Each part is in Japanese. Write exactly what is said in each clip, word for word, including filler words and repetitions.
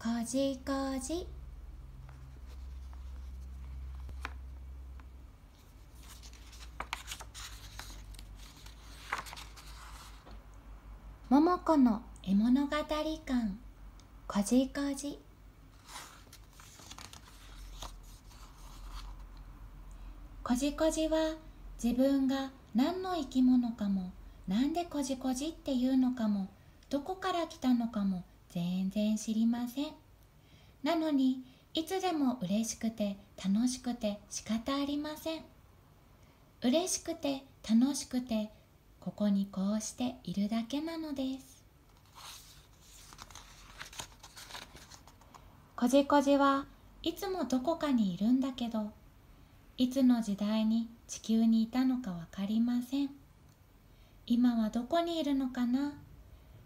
こじこじ。桃子の絵物語館、こじこじ。こじこじは自分が何の生き物かも、なんでこじこじっていうのかも、どこから来たのかも全然知りません。なのにいつでも嬉しくて楽しくて仕方ありません。嬉しくて楽しくてここにこうしているだけなのです。こじこじはいつもどこかにいるんだけど、いつの時代に地球にいたのかわかりません。今はどこにいるのかな。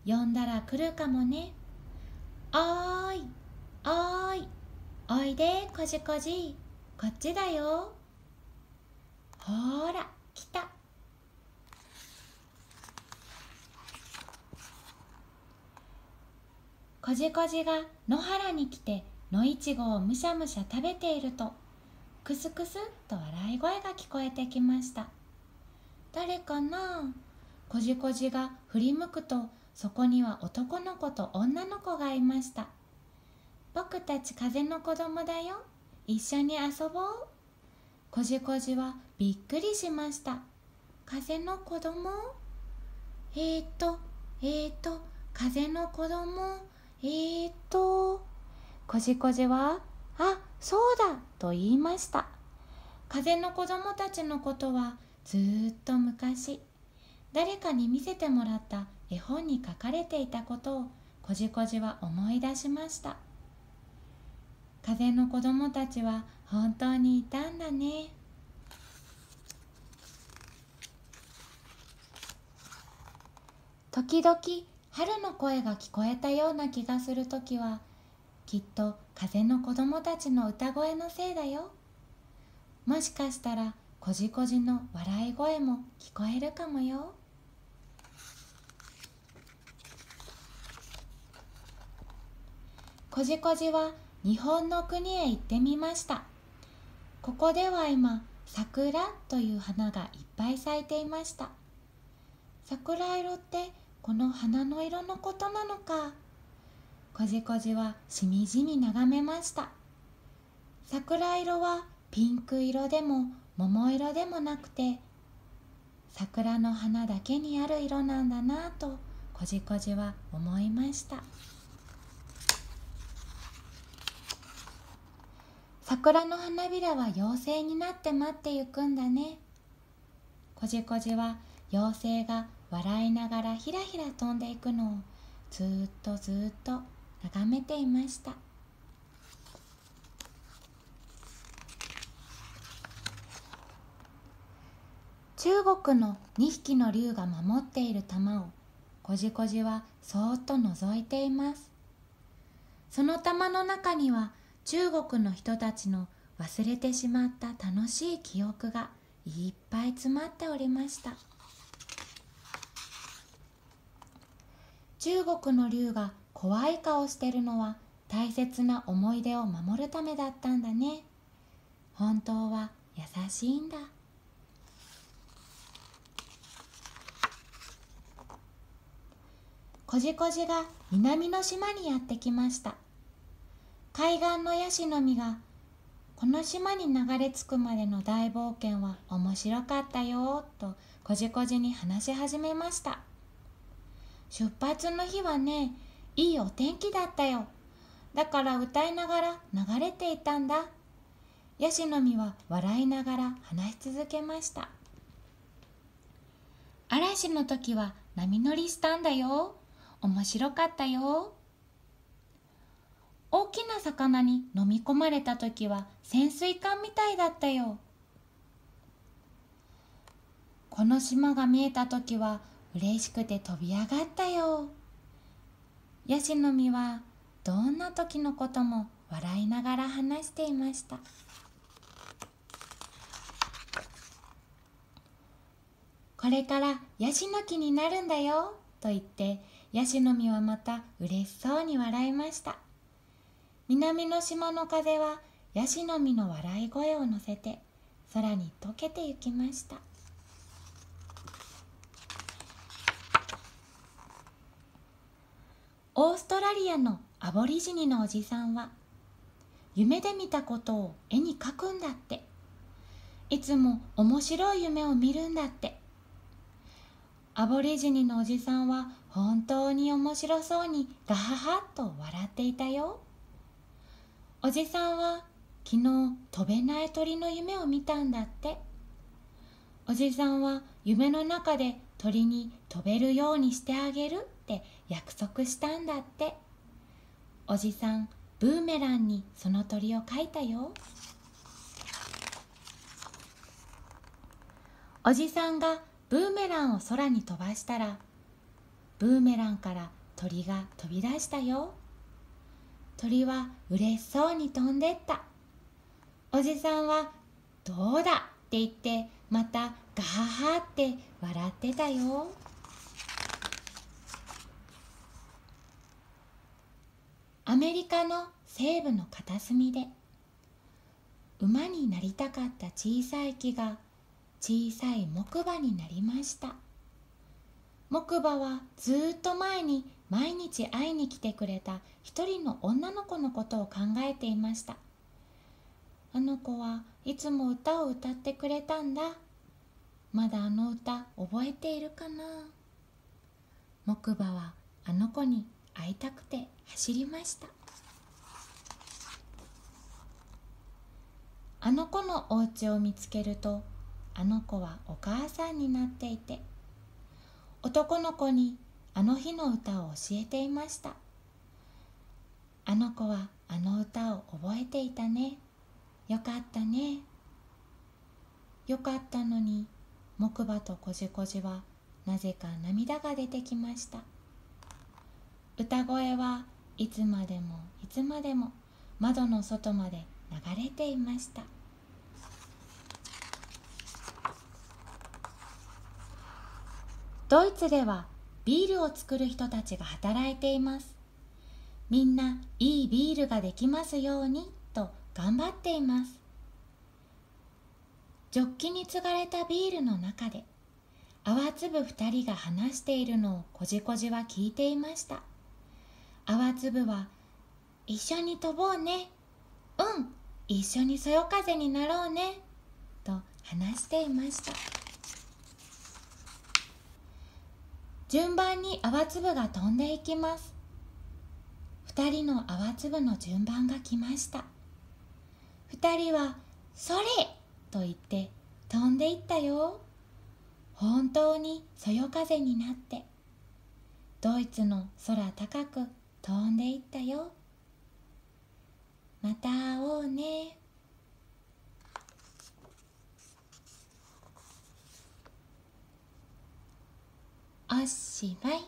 呼んだら来るかもね。おーい、おーい、おいでこじこじ、こっちだよ。ほーら、来た。こじこじが野原に来て野いちごをむしゃむしゃ食べていると、クスクスっと笑い声が聞こえてきました。誰かな？こじこじが振り向くと、そこには男の子と女の子がいました。僕たち風の子供だよ。一緒に遊ぼう。こじこじはびっくりしました。風の子供？えーっと、えーっと、風の子供、えーっと。こじこじは、あ、そうだと言いました。風の子供たちのことはずーっと昔、誰かに見せてもらった絵本に書かれていたことをこじこじは思い出しました。風の子供たちは本当にいたんだね。時々春の声が聞こえたような気がするときは、きっと風の子供たちの歌声のせいだよ。もしかしたらこじこじの笑い声も聞こえるかもよ。こじこじは日本の国へ行ってみました。ここでは今、桜という花がいっぱい咲いていました。桜色ってこの花の色のことなのか。こじこじはしみじみ眺めました。桜色はピンク色でも桃色でもなくて、桜の花だけにある色なんだなぁとこじこじは思いました。桜の花びらは妖精になって待ってゆくんだね。こじこじは妖精が笑いながらひらひら飛んでいくのをずーっとずーっと眺めていました。中国のにひきの竜が守っている玉をこじこじはそーっと覗いています。その玉の中には中国の人たちの忘れてしまった楽しい記憶がいっぱい詰まっておりました。中国の竜が怖い顔してるのは大切な思い出を守るためだったんだね。本当は優しいんだ。こじこじが南の島にやってきました。海岸のヤシの実がこの島に流れ着くまでの大冒険は面白かったよとこじこじに話し始めました。出発の日はね、いいお天気だったよ。だから歌いながら流れていたんだ。ヤシの実は笑いながら話し続けました。嵐の時は波乗りしたんだよ。面白かったよ。大きな魚に飲み込まれた時は潜水艦みたいだったよ。この島が見えた時は嬉しくて飛び上がったよ。ヤシの実はどんな時のことも笑いながら話していました。これからヤシの木になるんだよと言って、ヤシの実はまた嬉しそうに笑いました。南の島の風はヤシの実の笑い声を乗せて空に溶けてゆきました。オーストラリアのアボリジニのおじさんは、夢で見たことを絵に描くんだって。いつも面白い夢を見るんだって。アボリジニのおじさんは本当に面白そうにガハハッと笑っていたよ。おじさんは昨日飛べない鳥の夢を見たんだって。おじさんは夢の中で鳥に飛べるようにしてあげるって約束したんだって。おじさん、ブーメランにその鳥を描いたよ。おじさんがブーメランを空に飛ばしたら、ブーメランから鳥が飛び出したよ。鳥はうれしそうに飛んでった。おじさんは「どうだ!」って言ってまたガハハって笑ってたよ。アメリカの西部の片隅で、馬になりたかった小さい木が小さい木馬になりました。木馬はずっと前に毎日会いに来てくれた一人の女の子のことを考えていました。あの子はいつも歌を歌ってくれたんだ。まだあの歌覚えているかな。木馬はあの子に会いたくて走りました。あの子のお家を見つけると、あの子はお母さんになっていて、男の子にあの日の歌を教えていました。あの子はあの歌を覚えていたね。よかったね。よかったのに、木馬とこじこじはなぜか涙が出てきました。歌声はいつまでもいつまでも窓の外まで流れていました。ドイツではビールを作る人たちが働いています。みんないいビールができますようにと頑張っています。ジョッキに継がれたビールの中で、泡粒二人が話しているのをこじこじは聞いていました。泡粒は、一緒に飛ぼうね。うん、一緒にそよ風になろうね。と話していました。順番に泡粒が飛んでいきます。二人の泡粒の順番が来ました。二人は、それ!と言って飛んでいったよ。本当にそよ風になって、ドイツの空高く飛んでいったよ。また会おうね。おしまい。